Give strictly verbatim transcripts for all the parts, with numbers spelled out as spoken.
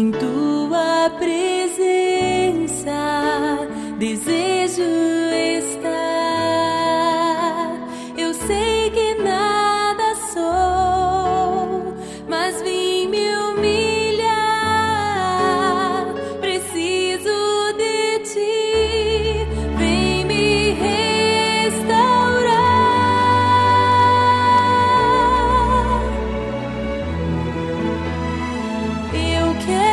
Em tua presença desejo estar. Eu sei que nada sou, mas vim me humilhar. Preciso de ti, vem me restaurar. Eu quero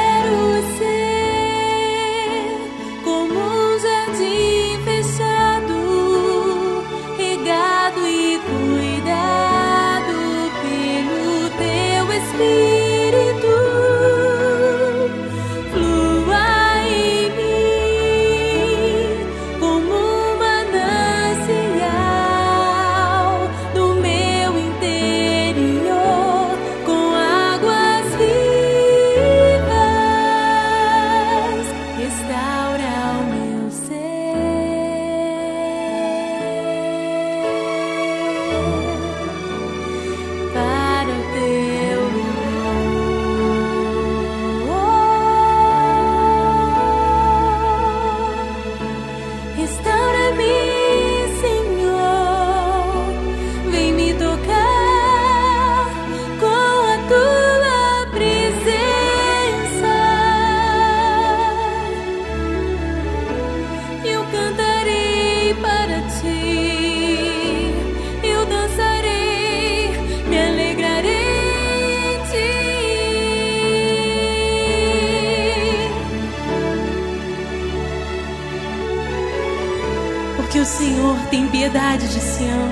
que o Senhor tem piedade de Sião,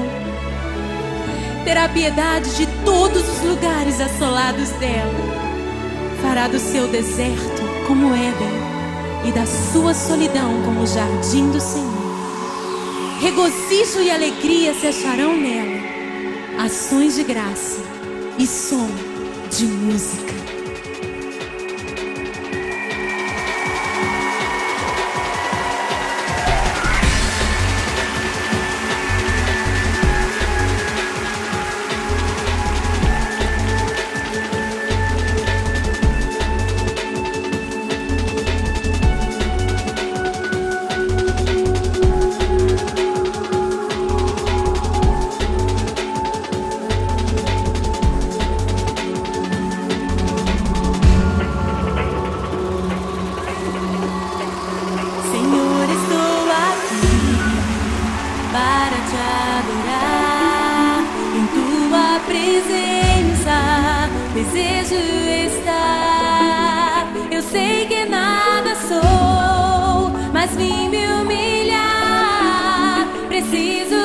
terá piedade de todos os lugares assolados dela, fará do seu deserto como Éden e da sua solidão como o jardim do Senhor. Regozijo e alegria se acharão nela, ações de graça e som de música. Presença, desejo estar. Eu sei que nada sou, mas vim me humilhar. Preciso